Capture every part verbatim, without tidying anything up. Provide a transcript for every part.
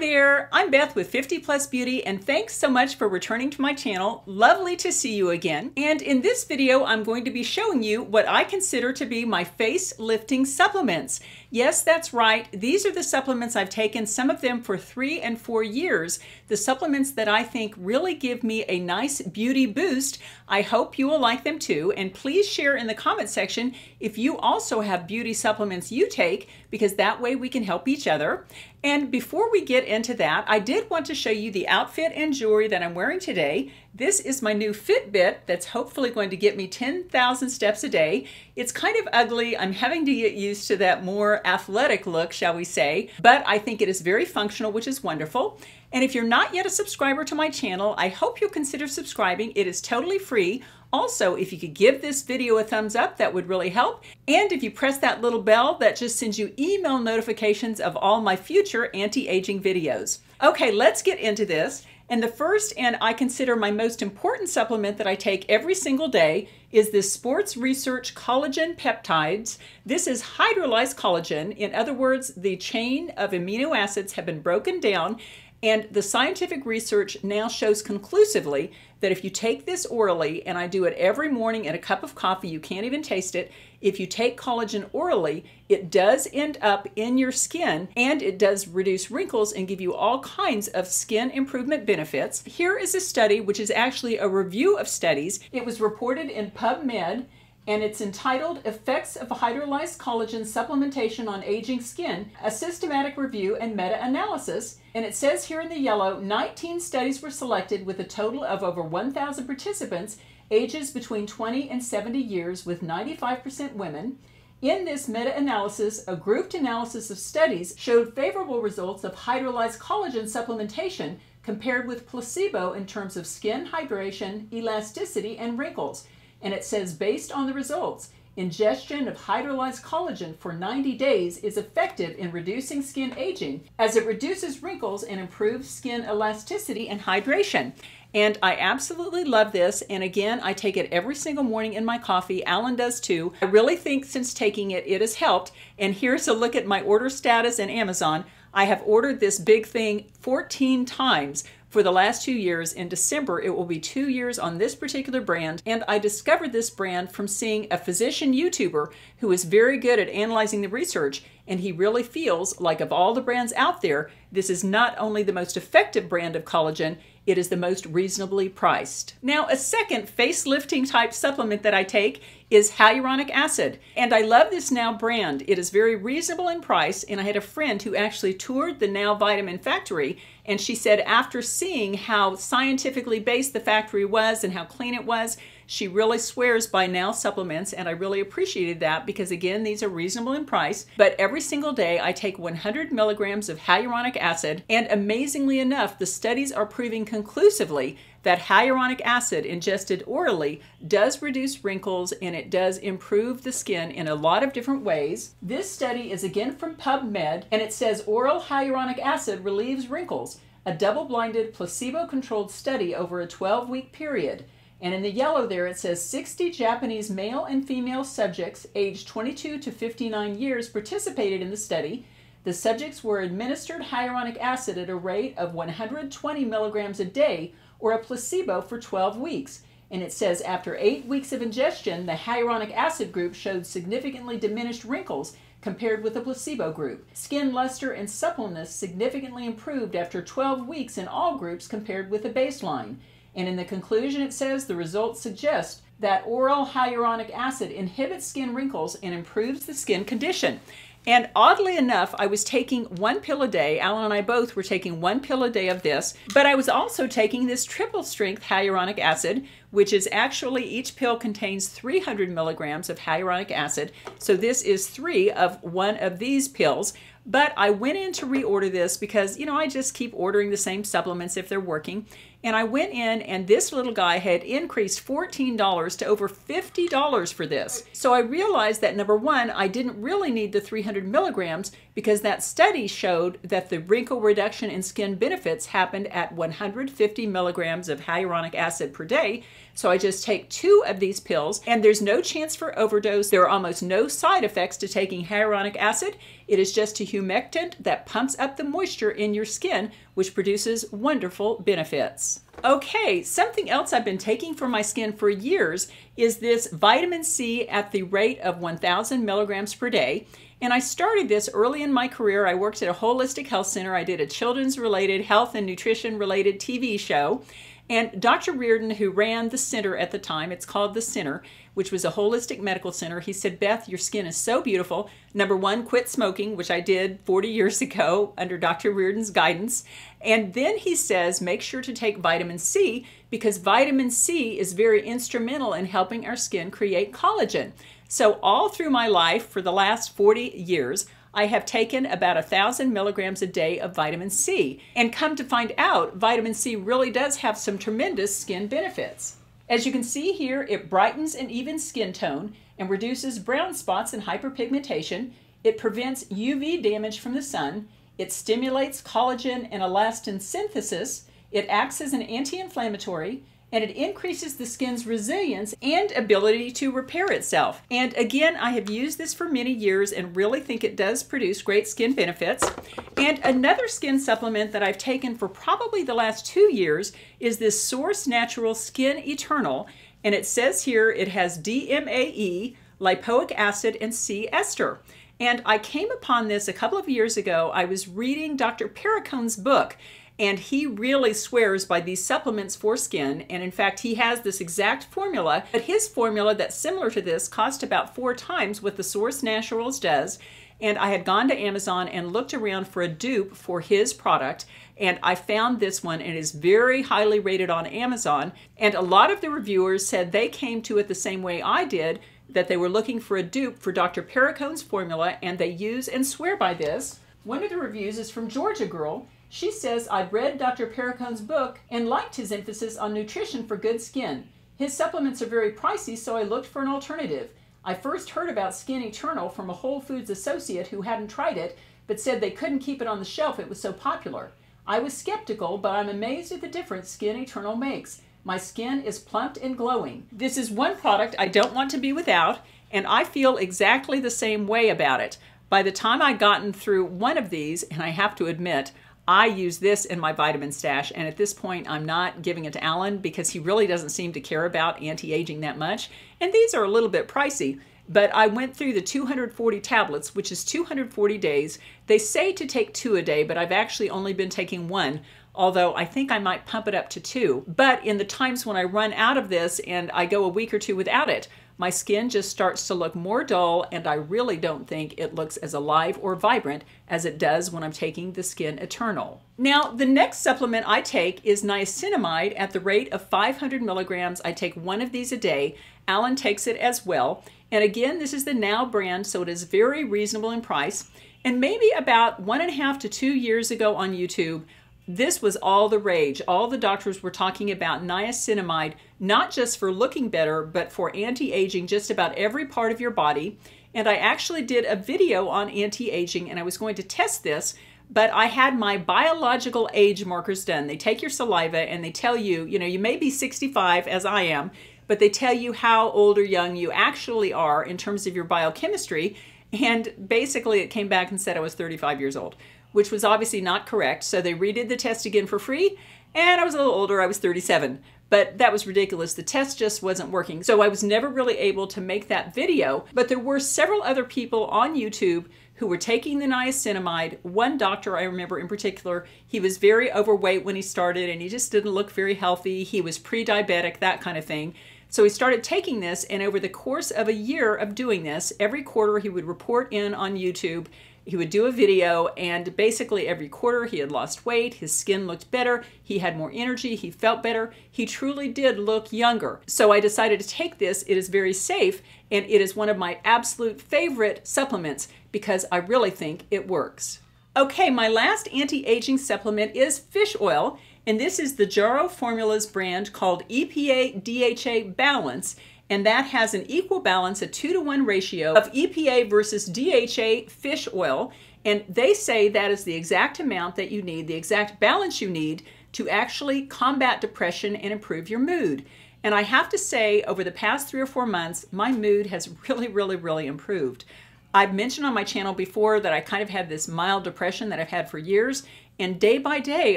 there, I'm Beth with fifty plus beauty, and thanks so much for returning to my channel. Lovely to see you again. And in this video, I'm going to be showing you what I consider to be my face lifting supplements. Yes, that's right. These are the supplements I've taken, some of them for three and four years, the supplements that I think really give me a nice beauty boost. I hope you will like them too, and please share in the comment section if you also have beauty supplements you take, because that way we can help each other. And before we get into that, I did want to show you the outfit and jewelry that I'm wearing today. This is my new Fitbit that's hopefully going to get me ten thousand steps a day. It's kind of ugly. I'm having to get used to that more athletic look, shall we say, but I think it is very functional, which is wonderful. And if you're not yet a subscriber to my channel, I hope you'll consider subscribing. It is totally free. Also, if you could give this video a thumbs up, that would really help. And if you press that little bell, that just sends you email notifications of all my future anti-aging videos. Okay, let's get into this. And the first, and I consider my most important supplement that I take every single day, is this Sports Research Collagen Peptides. This is hydrolyzed collagen. In other words, the chain of amino acids have been broken down, and the scientific research now shows conclusively that if you take this orally, and I do it every morning in a cup of coffee, you can't even taste it. If you take collagen orally, it does end up in your skin, and it does reduce wrinkles and give you all kinds of skin improvement benefits. Here is a study, which is actually a review of studies. It was reported in PubMed, and it's entitled Effects of Hydrolyzed Collagen Supplementation on Aging Skin, a Systematic Review and Meta-Analysis. And it says here in the yellow, nineteen studies were selected with a total of over one thousand participants, ages between twenty and seventy years, with ninety-five percent women. In this meta-analysis, a grouped analysis of studies showed favorable results of hydrolyzed collagen supplementation compared with placebo in terms of skin hydration, elasticity, and wrinkles. And it says, based on the results, ingestion of hydrolyzed collagen for ninety days is effective in reducing skin aging, as it reduces wrinkles and improves skin elasticity and hydration. And I absolutely love this. And again, I take it every single morning in my coffee. Alan does too. I really think since taking it, it has helped. And here's a look at my order status in Amazon. I have ordered this big thing fourteen times. For the last two years. In December, it will be two years on this particular brand. And I discovered this brand from seeing a physician YouTuber who is very good at analyzing the research. And he really feels like, of all the brands out there, this is not only the most effective brand of collagen, it is the most reasonably priced. Now, a second facelifting type supplement that I take is hyaluronic acid. And I love this Now brand. It is very reasonable in price. And I had a friend who actually toured the Now vitamin factory, and she said after seeing how scientifically based the factory was and how clean it was, she really swears by Now supplements, and I really appreciated that because, again, these are reasonable in price. But every single day, I take one hundred milligrams of hyaluronic acid, and amazingly enough, the studies are proving conclusively that hyaluronic acid ingested orally does reduce wrinkles, and it does improve the skin in a lot of different ways. This study is again from PubMed, and it says oral hyaluronic acid relieves wrinkles, a double-blinded, placebo-controlled study over a twelve-week period. And in the yellow there, it says sixty Japanese male and female subjects aged twenty-two to fifty-nine years participated in the study. The subjects were administered hyaluronic acid at a rate of one hundred twenty milligrams a day, or a placebo, for twelve weeks. And it says after eight weeks of ingestion, the hyaluronic acid group showed significantly diminished wrinkles compared with the placebo group. Skin luster and suppleness significantly improved after twelve weeks in all groups compared with the baseline. And in the conclusion, it says the results suggest that oral hyaluronic acid inhibits skin wrinkles and improves the skin condition. And oddly enough, I was taking one pill a day. Alan and I both were taking one pill a day of this, but I was also taking this triple strength hyaluronic acid, which is actually, each pill contains three hundred milligrams of hyaluronic acid. So this is three of one of these pills. But I went in to reorder this because, you know, I just keep ordering the same supplements if they're working. And I went in, and this little guy had increased fourteen dollars to over fifty dollars for this. So I realized that, number one, I didn't really need the three hundred milligrams, because that study showed that the wrinkle reduction and skin benefits happened at one hundred fifty milligrams of hyaluronic acid per day. So I just take two of these pills, and there's no chance for overdose. There are almost no side effects to taking hyaluronic acid. It is just a humectant that pumps up the moisture in your skin, which produces wonderful benefits. Okay, something else I've been taking for my skin for years is this vitamin C at the rate of one thousand milligrams per day. And I started this early in my career. I worked at a holistic health center. I did a children's related health and nutrition related T V show. And Doctor Reardon, who ran the center at the time, it's called The Center, which was a holistic medical center, he said, "Beth, your skin is so beautiful. Number one, quit smoking," which I did forty years ago under Doctor Reardon's guidance. And then he says, make sure to take vitamin C, because vitamin C is very instrumental in helping our skin create collagen. So all through my life for the last forty years, I have taken about a thousand milligrams a day of vitamin C, and come to find out, vitamin C really does have some tremendous skin benefits. As you can see here, it brightens an even skin tone and reduces brown spots and hyperpigmentation. It prevents U V damage from the sun. It stimulates collagen and elastin synthesis. It acts as an anti-inflammatory, and it increases the skin's resilience and ability to repair itself. And again, I have used this for many years and really think it does produce great skin benefits. And another skin supplement that I've taken for probably the last two years is this Source Naturals Skin Eternal. And it says here it has D M A E, lipoic acid, and C-ester. And I came upon this a couple of years ago. I was reading Doctor Perricone's book, and he really swears by these supplements for skin. And in fact, he has this exact formula, but his formula that's similar to this cost about four times what the Source Naturals does. And I had gone to Amazon and looked around for a dupe for his product, and I found this one, and it is very highly rated on Amazon. And a lot of the reviewers said they came to it the same way I did, that they were looking for a dupe for Doctor Perricone's formula, and they use and swear by this. One of the reviews is from Georgia Girl. She says, "I've read Doctor Perricone's book and liked his emphasis on nutrition for good skin. His supplements are very pricey, so I looked for an alternative. I first heard about Skin Eternal from a Whole Foods associate who hadn't tried it, but said they couldn't keep it on the shelf, it was so popular. I was skeptical, but I'm amazed at the difference Skin Eternal makes. My skin is plumped and glowing." This is one product I don't want to be without, and I feel exactly the same way about it. By the time I'd gotten through one of these, and I have to admit, I use this in my vitamin stash, and at this point I'm not giving it to Alan because he really doesn't seem to care about anti-aging that much, and these are a little bit pricey, but I went through the two hundred forty tablets, which is two hundred forty days. They say to take two a day, but I've actually only been taking one, although I think I might pump it up to two. But in the times when I run out of this and I go a week or two without it, my skin just starts to look more dull, and I really don't think it looks as alive or vibrant as it does when I'm taking the Skin Eternal. Now, the next supplement I take is niacinamide at the rate of five hundred milligrams. I take one of these a day. Alan takes it as well. And again, this is the Now brand, so it is very reasonable in price. And maybe about one and a half to two years ago on YouTube, this was all the rage. All the doctors were talking about niacinamide, not just for looking better, but for anti-aging just about every part of your body. And I actually did a video on anti-aging, and I was going to test this, but I had my biological age markers done. They take your saliva and they tell you, you know, you may be sixty-five as I am, but they tell you how old or young you actually are in terms of your biochemistry. And basically it came back and said I was thirty-five years old, which was obviously not correct. So they redid the test again for free, and I was a little older, I was thirty-seven, but that was ridiculous. The test just wasn't working. So I was never really able to make that video, but there were several other people on YouTube who were taking the niacinamide. One doctor I remember in particular, he was very overweight when he started, and he just didn't look very healthy. He was pre-diabetic, that kind of thing. So he started taking this, and over the course of a year of doing this, every quarter he would report in on YouTube. He would do a video, and basically every quarter he had lost weight, his skin looked better, he had more energy, he felt better, he truly did look younger. So I decided to take this. It is very safe, and it is one of my absolute favorite supplements because I really think it works. Okay, my last anti-aging supplement is fish oil, and this is the Jarrow Formulas brand called E P A D H A Balance. And that has an equal balance, a two to one ratio of E P A versus D H A fish oil. And they say that is the exact amount that you need, the exact balance you need to actually combat depression and improve your mood. And I have to say, over the past three or four months, my mood has really, really, really improved. I've mentioned on my channel before that I kind of had this mild depression that I've had for years, and day by day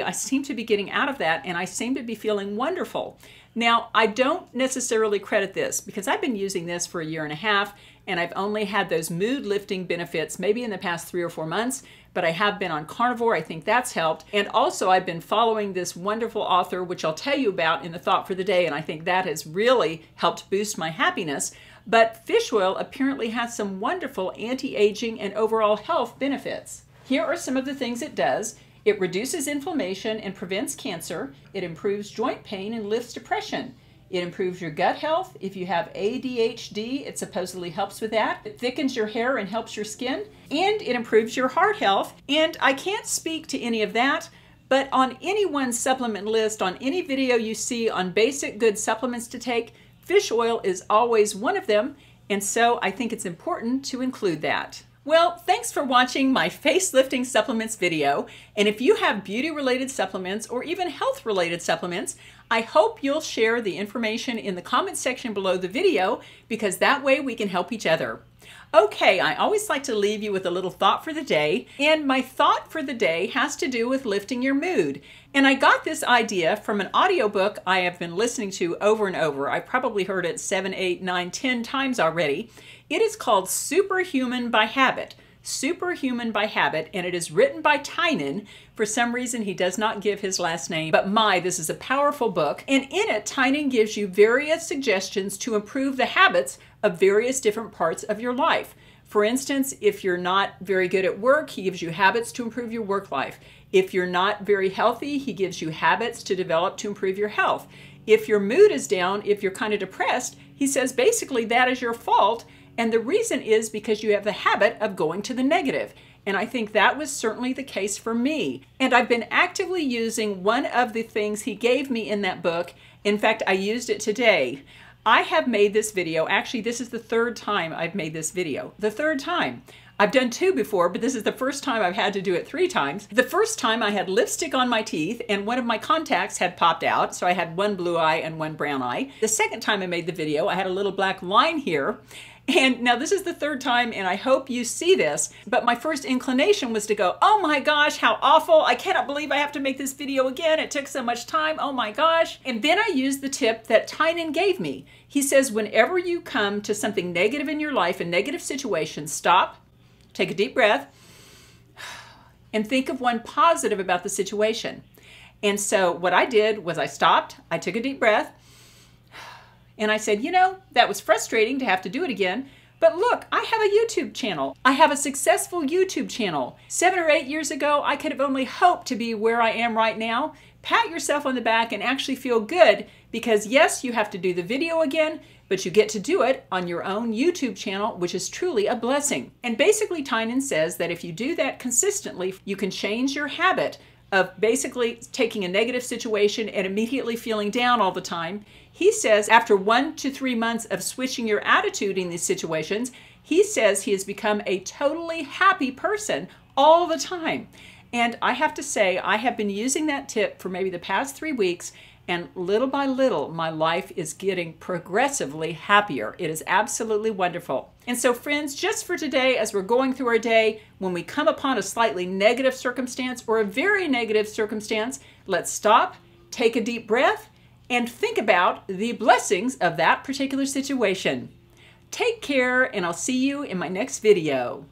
I seem to be getting out of that and I seem to be feeling wonderful. Now, I don't necessarily credit this because I've been using this for a year and a half and I've only had those mood lifting benefits maybe in the past three or four months, but I have been on carnivore. I think that's helped. And also I've been following this wonderful author, which I'll tell you about in the thought for the day, and I think that has really helped boost my happiness. But fish oil apparently has some wonderful anti-aging and overall health benefits. Here are some of the things it does. It reduces inflammation and prevents cancer. It improves joint pain and lifts depression. It improves your gut health. If you have A D H D, it supposedly helps with that. It thickens your hair and helps your skin. And it improves your heart health. And I can't speak to any of that, but on anyone's supplement list, on any video you see on basic good supplements to take, fish oil is always one of them, and so I think it's important to include that. Well, thanks for watching my facelifting supplements video, and if you have beauty-related supplements or even health-related supplements, I hope you'll share the information in the comment section below the video, because that way we can help each other. Okay, I always like to leave you with a little thought for the day, and my thought for the day has to do with lifting your mood. And I got this idea from an audiobook I have been listening to over and over. I probably heard it seven, eight, nine, ten times already. It is called Superhuman by Habit. Superhuman by Habit, and it is written by Tynan. For some reason, he does not give his last name, but my, this is a powerful book. And in it, Tynan gives you various suggestions to improve the habits of various different parts of your life. For instance, if you're not very good at work, he gives you habits to improve your work life. If you're not very healthy, he gives you habits to develop to improve your health. If your mood is down, if you're kind of depressed, he says basically that is your fault. And the reason is because you have the habit of going to the negative. And I think that was certainly the case for me. And I've been actively using one of the things he gave me in that book. In fact, I used it today. I have made this video, actually this is the third time I've made this video. The third time. I've done two before, but this is the first time I've had to do it three times. The first time I had lipstick on my teeth and one of my contacts had popped out, so I had one blue eye and one brown eye. The second time I made the video, I had a little black line here. And now this is the third time, and I hope you see this, but my first inclination was to go, oh my gosh, how awful. I cannot believe I have to make this video again. It took so much time. Oh my gosh. And then I used the tip that Tynan gave me. He says, whenever you come to something negative in your life, a negative situation, stop, take a deep breath, and think of one positive about the situation. And so what I did was I stopped, I took a deep breath, and I said, you know, that was frustrating to have to do it again, but look, I have a YouTube channel. I have a successful YouTube channel. Seven or eight years ago, I could have only hoped to be where I am right now. Pat yourself on the back and actually feel good, because yes, you have to do the video again, but you get to do it on your own YouTube channel, which is truly a blessing. And basically, Tynan says that if you do that consistently, you can change your habit of basically taking a negative situation and immediately feeling down all the time. He says after one to three months of switching your attitude in these situations, he says he has become a totally happy person all the time. And I have to say, I have been using that tip for maybe the past three weeks, and little by little, my life is getting progressively happier. It is absolutely wonderful. And so friends, just for today, as we're going through our day, when we come upon a slightly negative circumstance or a very negative circumstance, let's stop, take a deep breath, and think about the blessings of that particular situation. Take care, and I'll see you in my next video.